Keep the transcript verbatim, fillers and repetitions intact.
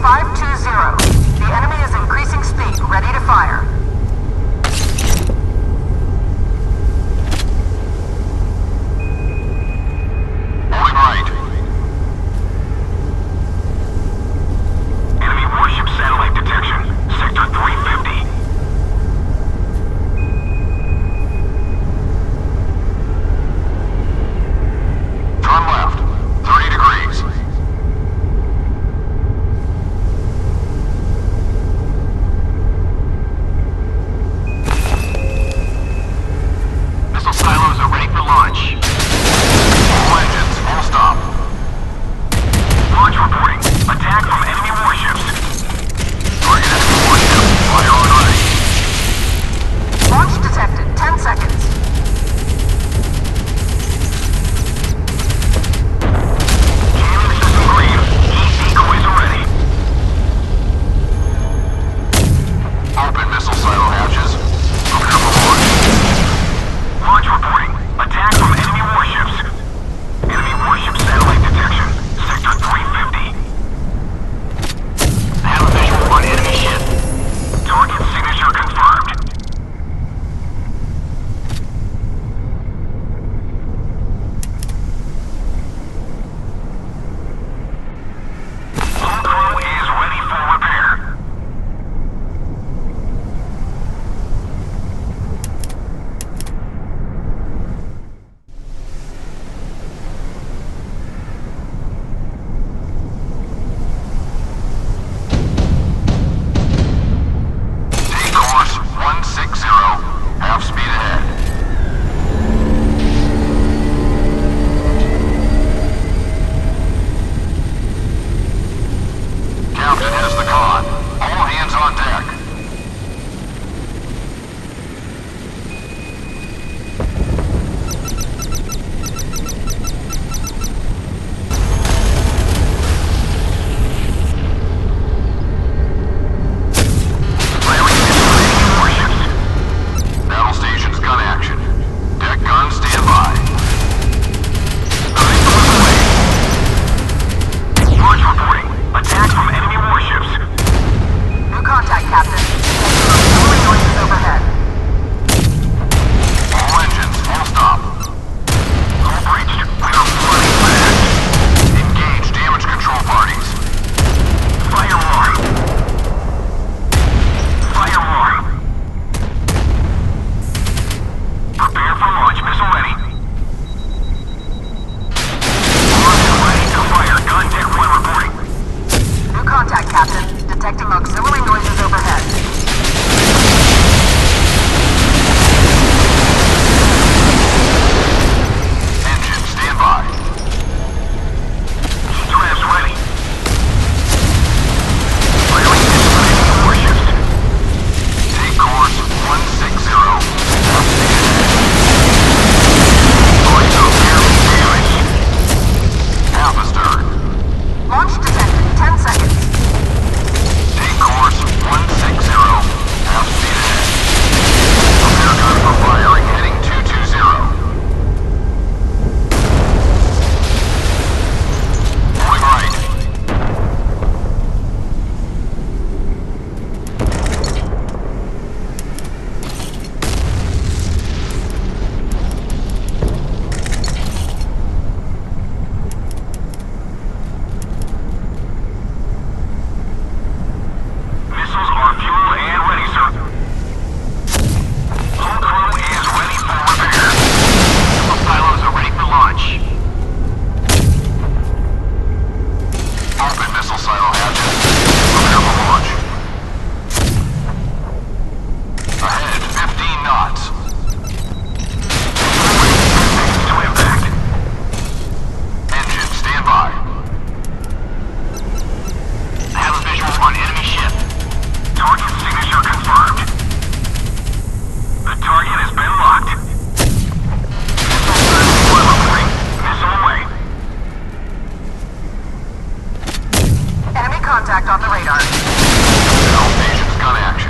five two zero. The enemy is increasing speed. Ready to fire. Contact on the radar. All stations got action.